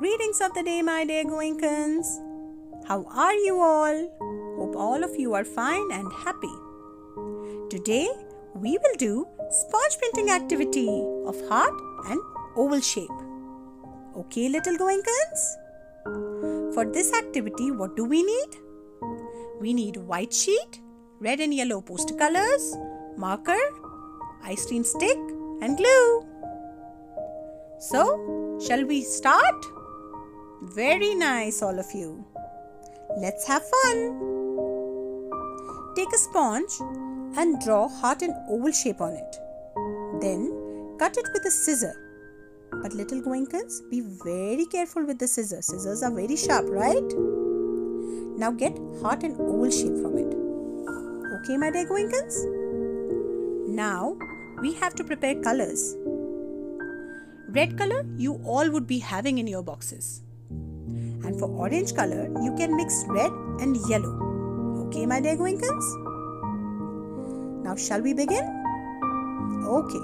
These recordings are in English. Greetings of the day, my dear Goinkans. How are you all? Hope all of you are fine and happy. Today, we will do sponge printing activity of heart and oval shape. Okay, little Goinkans? For this activity, what do we need? We need white sheet, red and yellow poster colors, marker, ice cream stick and glue. So, shall we start? Very nice, all of you. Let's have fun. Take a sponge and draw heart and oval shape on it. Then, cut it with a scissor. But little Goinkans, be very careful with the scissors. Scissors are very sharp, right? Now get heart and oval shape from it. Okay, my dear Goinkans? Now, we have to prepare colors. Red color you all would be having in your boxes. And for orange color, you can mix red and yellow. Okay, my dear Goinkans? Now, shall we begin? Okay.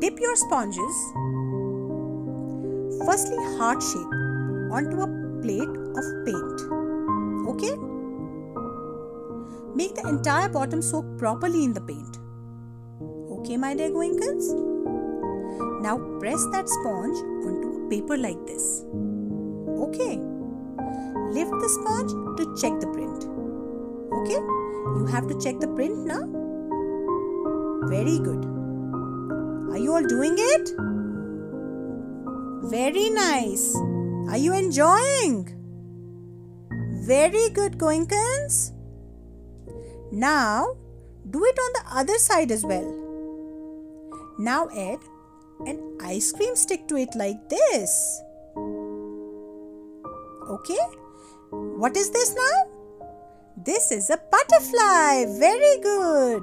Dip your sponges, firstly heart shape, onto a plate of paint. Okay? Make the entire bottom soak properly in the paint. Okay, my dear Goinkans? Now press that sponge onto a paper like this. Okay. Lift the sponge to check the print. Okay. You have to check the print now. Very good. Are you all doing it? Very nice. Are you enjoying? Very good, Goinkans. Now do it on the other side as well. Now add an ice cream stick to it like this. Okay, what is this now? This is a butterfly. Very good.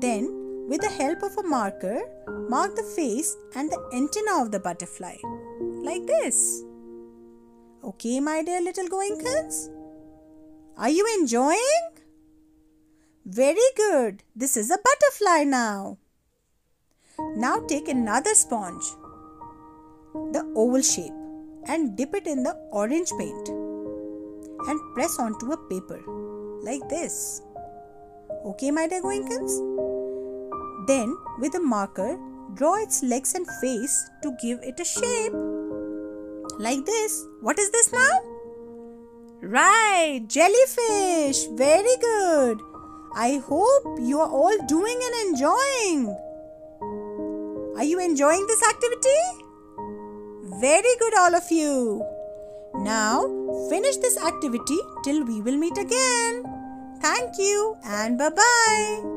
Then with the help of a marker, mark the face and the antenna of the butterfly like this. Okay, my dear little Goinkans, are you enjoying? Very good. This is a butterfly now. Now take another sponge, the oval shape, and dip it in the orange paint and press onto a paper like this. Okay, my dear Goinkans? Then with a marker, draw its legs and face to give it a shape like this. What is this now? Right, jellyfish. Very good. I hope you are all doing and enjoying. Are you enjoying this activity? Very good, all of you. Now, finish this activity till we will meet again. Thank you and bye-bye.